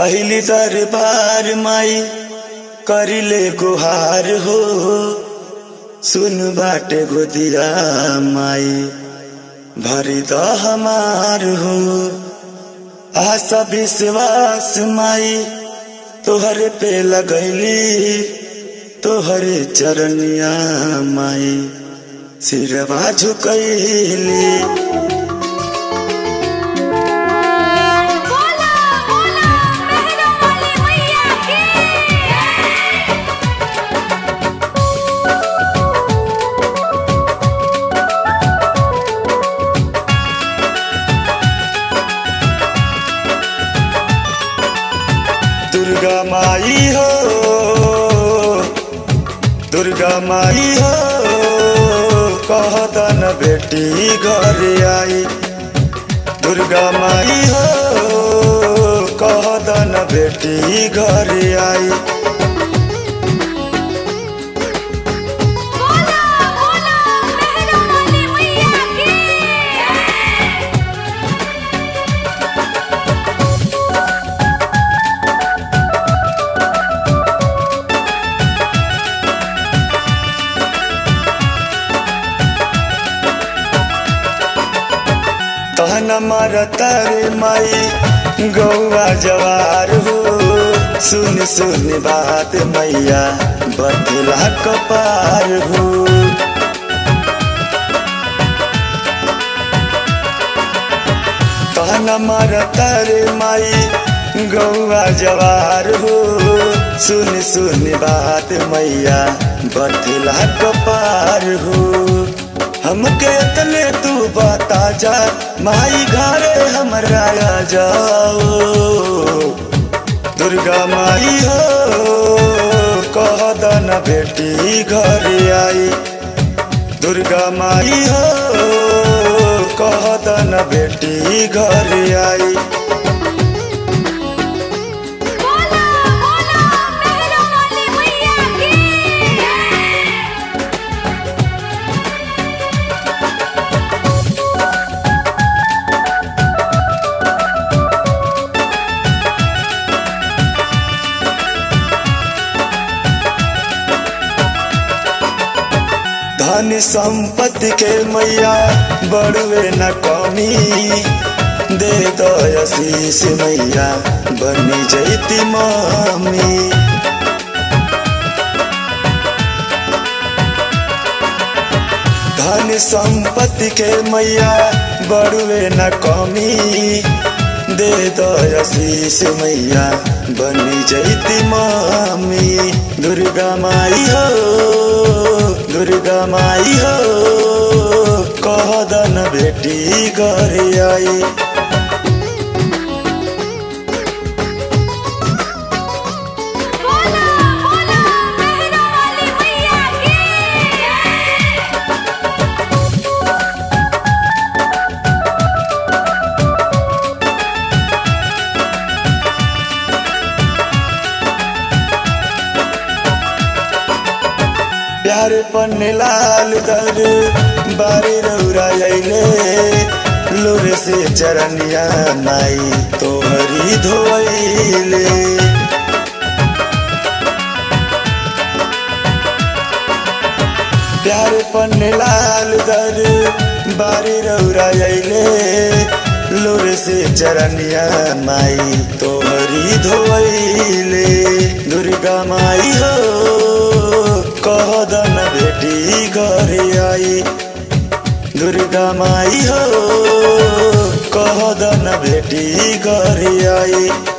अहिली दरबार माई करिले गुहार हो, सुन बाटे गोदिया माई भरी द हमार हो। आशा विश्वास माई तोहरे पे लगैली, तोहरे चरनिया माई सिरवा झुकैली। दुर्गा माई हो, दुर्गा माई हो, कहतन बेटी घर आई। दुर्गा माई हो, कहतन बेटी घर आई। तहना मारा तारे माई गौवा जवार हो, सुन सुन बात मैया बदला कपार हो। तहना मारा तारे माई गौवा जवार हो, सुन सुन बात मैया बदला कपार हो। हमके तले तू बता जा माई घरे हमरा जाओ। दुर्गा माई हो, कह दन बेटी घर आई। दुर्गा माई हो, कह दन बेटी घर आई। धन संपत्ति के मैया बड़वे न कमी, दे दो आशीष मैया बनी जैती मामी। धन संपत्ति के मैया बड़वे न कमी, दे दो आशीष मैया बनी जैती मामी। दुर्गा माई हो, दुर्गा माई हो, कह दन बेटी घर आई। प्यार पन्ने लाल दर बारी रौरा ले लोर से चरनिया माई तोहरी धोइले। प्यार पन्ने लाल दर बारी रौरा ले लोर से चरनिया माई तोहरी धोइले। दुर्गा माई हो, कह दन बेटी घर आई। दुर्गा माई हो, कह दन बेटी घर आई।